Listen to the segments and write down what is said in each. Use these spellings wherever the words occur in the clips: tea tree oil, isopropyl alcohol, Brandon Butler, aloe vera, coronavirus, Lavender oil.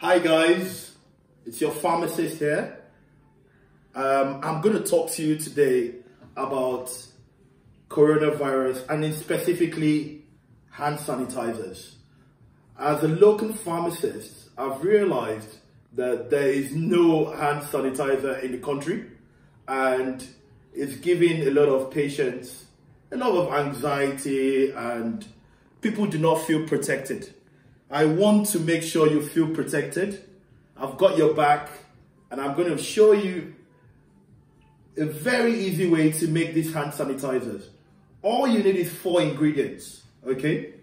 Hi guys, it's your pharmacist here. I'm going to talk to you today about coronavirus and specifically hand sanitizers. As a local pharmacist, I've realized that there is no hand sanitizer in the country, and it's giving a lot of patients a lot of anxiety, and people do not feel protected. I want to make sure you feel protected. I've got your back, and I'm going to show you a very easy way to make these hand sanitizers. All you need is 4 ingredients, okay?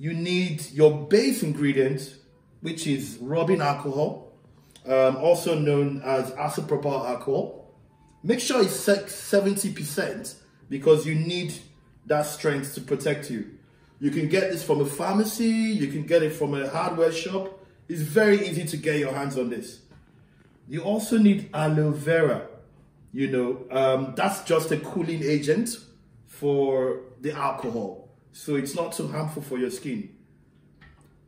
You need your base ingredient, which is rubbing alcohol, also known as isopropyl alcohol. Make sure it's 70% because you need that strength to protect you. You can get this from a pharmacy, you can get it from a hardware shop. It's very easy to get your hands on this. You also need aloe vera. You know, that's just a cooling agent for the alcohol, so it's not too harmful for your skin.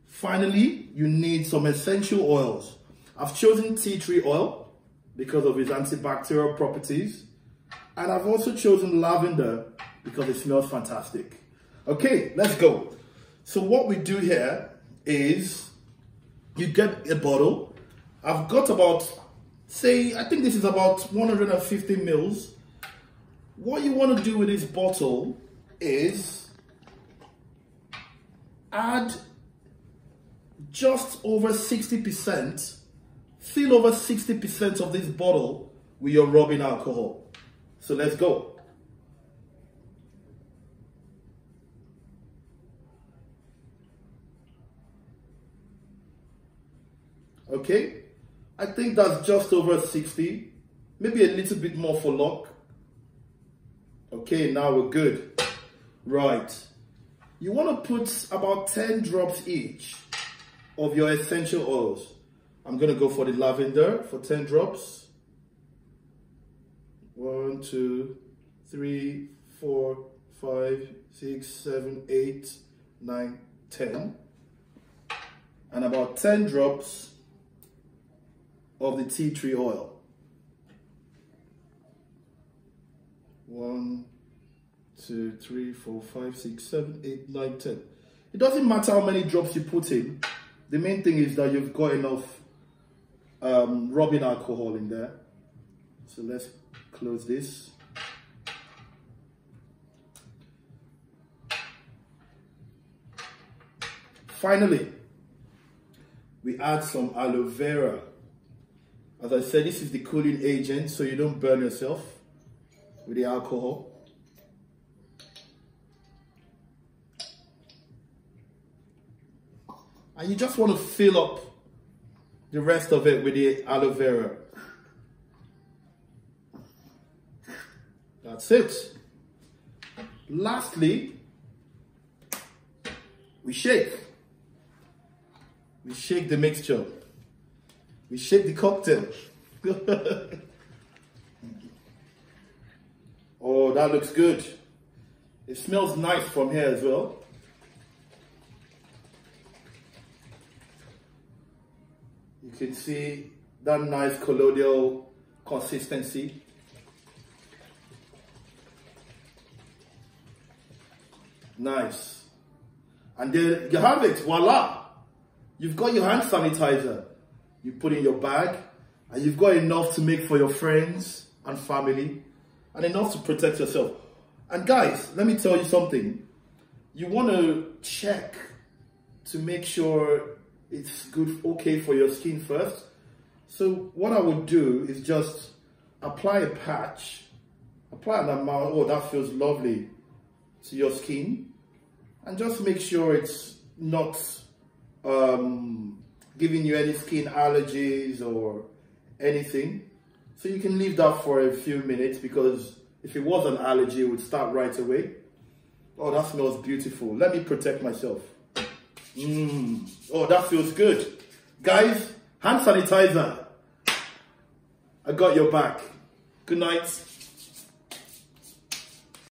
Finally, you need some essential oils. I've chosen tea tree oil because of its antibacterial properties, and I've also chosen lavender because it smells fantastic. Okay, let's go. So what we do here is you get a bottle. I've got about, say, I think this is about 150 mils. What you want to do with this bottle is add just over 60%, fill over 60% of this bottle with your rubbing alcohol. So let's go. Okay, I think that's just over 60, maybe a little bit more for luck. Okay, now we're good. Right, you want to put about 10 drops each of your essential oils. I'm going to go for the lavender for 10 drops. 1, 2, 3, 4, 5, 6, 7, 8, 9, 10. And about 10 drops of the tea tree oil. 1, 2, 3, 4, 5, 6, 7, 8, 9, 10. It doesn't matter how many drops you put in. The main thing is that you've got enough rubbing alcohol in there. So let's close this. Finally, we add some aloe vera. As I said, this is the cooling agent, so you don't burn yourself with the alcohol. And you just want to fill up the rest of it with the aloe vera. That's it. Lastly, we shake. We shake the mixture. We shake the cocktail. Oh, that looks good. It smells nice from here as well. You can see that nice colloidal consistency. Nice. And there you have it, voila. You've got your hand sanitizer. You put in your bag, and you've got enough to make for your friends and family, and enough to protect yourself. And guys, let me tell you something. You want to check to make sure it's good, okay for your skin first. So what I would do is just apply a patch, apply an amount, oh that feels lovely, to your skin, and just make sure it's not giving you any skin allergies or anything. So you can leave that for a few minutes, because if it was an allergy, it would start right away. Oh, that smells beautiful. Let me protect myself. Oh, that feels good. Guys, hand sanitizer. I got your back. Good night.